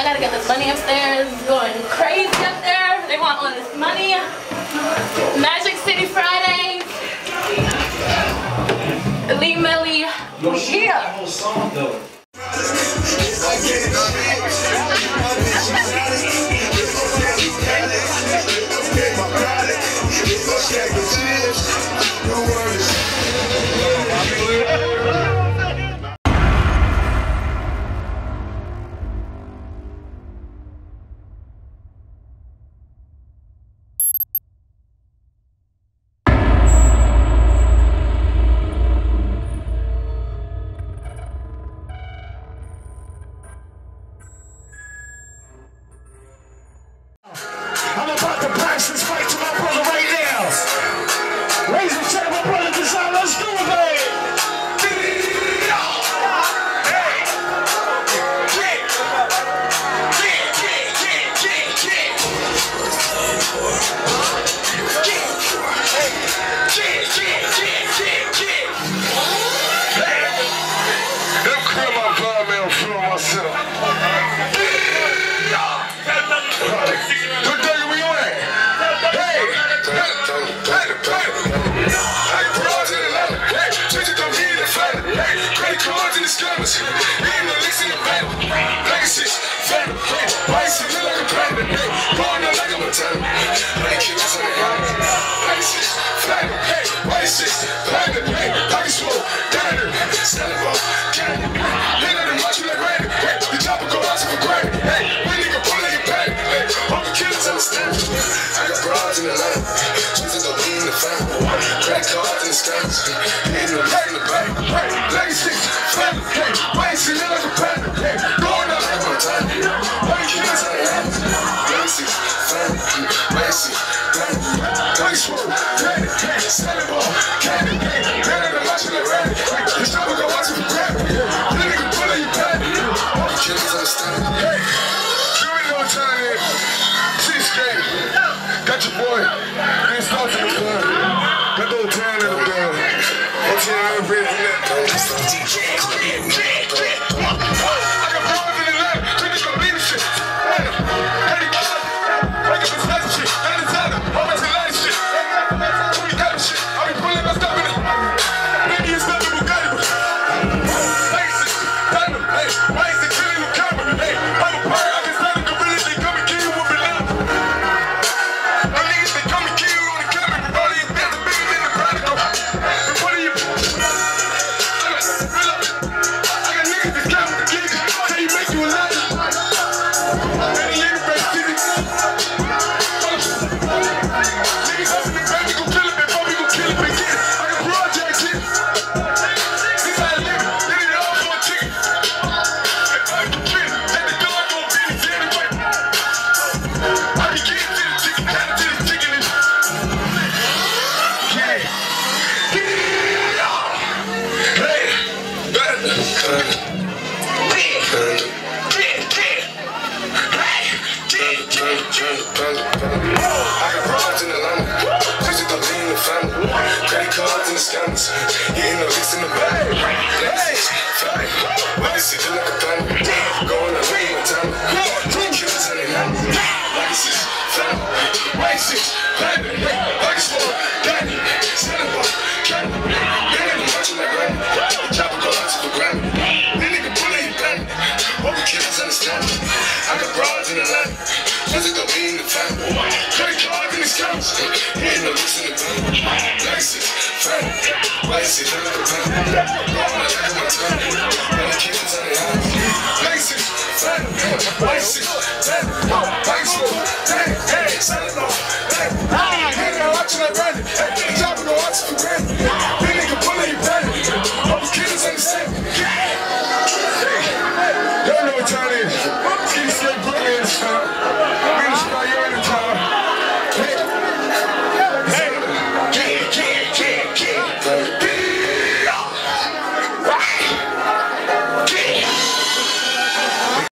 I gotta get this money upstairs. Going crazy up there. They want all this money. Magic City Fridays. Lee Millie. Why